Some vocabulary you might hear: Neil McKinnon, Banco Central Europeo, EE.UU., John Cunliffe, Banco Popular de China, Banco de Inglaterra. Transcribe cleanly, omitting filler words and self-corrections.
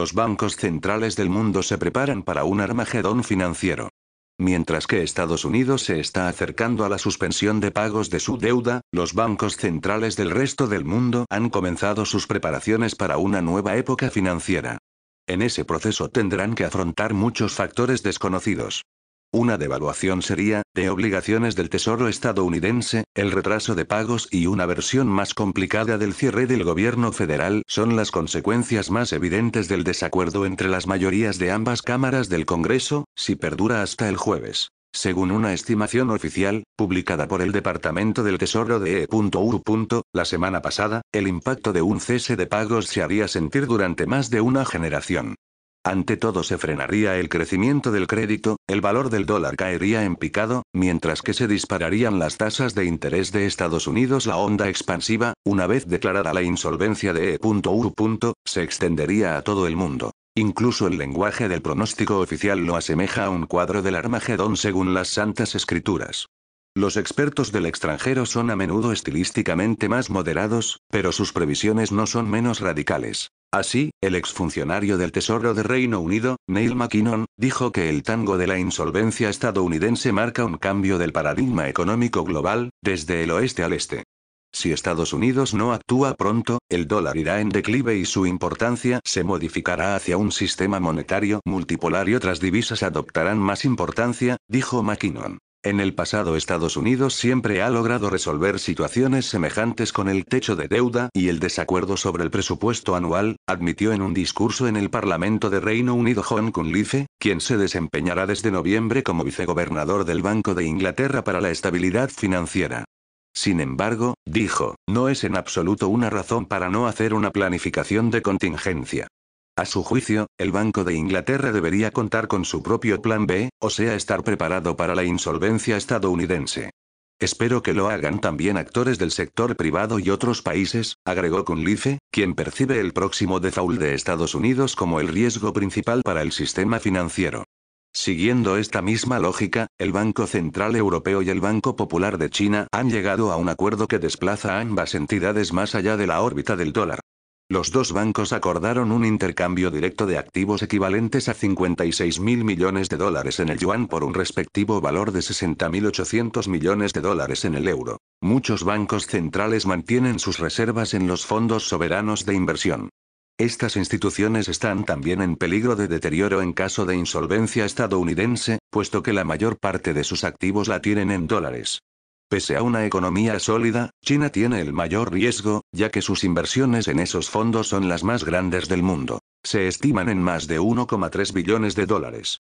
Los bancos centrales del mundo se preparan para un armagedón financiero. Mientras que Estados Unidos se está acercando a la suspensión de pagos de su deuda, los bancos centrales del resto del mundo han comenzado sus preparaciones para una nueva época financiera. En ese proceso tendrán que afrontar muchos factores desconocidos. Una devaluación seria, de obligaciones del Tesoro estadounidense, el retraso de pagos y una versión más complicada del cierre del gobierno federal son las consecuencias más evidentes del desacuerdo entre las mayorías de ambas cámaras del Congreso, si perdura hasta el jueves. Según una estimación oficial, publicada por el Departamento del Tesoro de EU.U. La semana pasada, el impacto de un cese de pagos se haría sentir durante más de una generación. Ante todo se frenaría el crecimiento del crédito, el valor del dólar caería en picado, mientras que se dispararían las tasas de interés de Estados Unidos. La onda expansiva, una vez declarada la insolvencia de EU.U., se extendería a todo el mundo. Incluso el lenguaje del pronóstico oficial lo asemeja a un cuadro del Armagedón según las Santas Escrituras. Los expertos del extranjero son a menudo estilísticamente más moderados, pero sus previsiones no son menos radicales. Así, el exfuncionario del Tesoro de Reino Unido, Neil McKinnon, dijo que el tango de la insolvencia estadounidense marca un cambio del paradigma económico global, desde el oeste al este. Si Estados Unidos no actúa pronto, el dólar irá en declive y su importancia se modificará hacia un sistema monetario multipolar y otras divisas adoptarán más importancia, dijo McKinnon. En el pasado Estados Unidos siempre ha logrado resolver situaciones semejantes con el techo de deuda y el desacuerdo sobre el presupuesto anual, admitió en un discurso en el Parlamento de Reino Unido John Cunliffe, quien se desempeñará desde noviembre como vicegobernador del Banco de Inglaterra para la estabilidad financiera. Sin embargo, dijo, no es en absoluto una razón para no hacer una planificación de contingencia. A su juicio, el Banco de Inglaterra debería contar con su propio plan B, o sea, estar preparado para la insolvencia estadounidense. Espero que lo hagan también actores del sector privado y otros países, agregó Cunliffe, quien percibe el próximo default de Estados Unidos como el riesgo principal para el sistema financiero. Siguiendo esta misma lógica, el Banco Central Europeo y el Banco Popular de China han llegado a un acuerdo que desplaza a ambas entidades más allá de la órbita del dólar. Los dos bancos acordaron un intercambio directo de activos equivalentes a 56.000 millones de dólares en el yuan por un respectivo valor de 60.800 millones de dólares en el euro. Muchos bancos centrales mantienen sus reservas en los fondos soberanos de inversión. Estas instituciones están también en peligro de deterioro en caso de insolvencia estadounidense, puesto que la mayor parte de sus activos la tienen en dólares. Pese a una economía sólida, China tiene el mayor riesgo, ya que sus inversiones en esos fondos son las más grandes del mundo. Se estiman en más de 1,3 billones de dólares.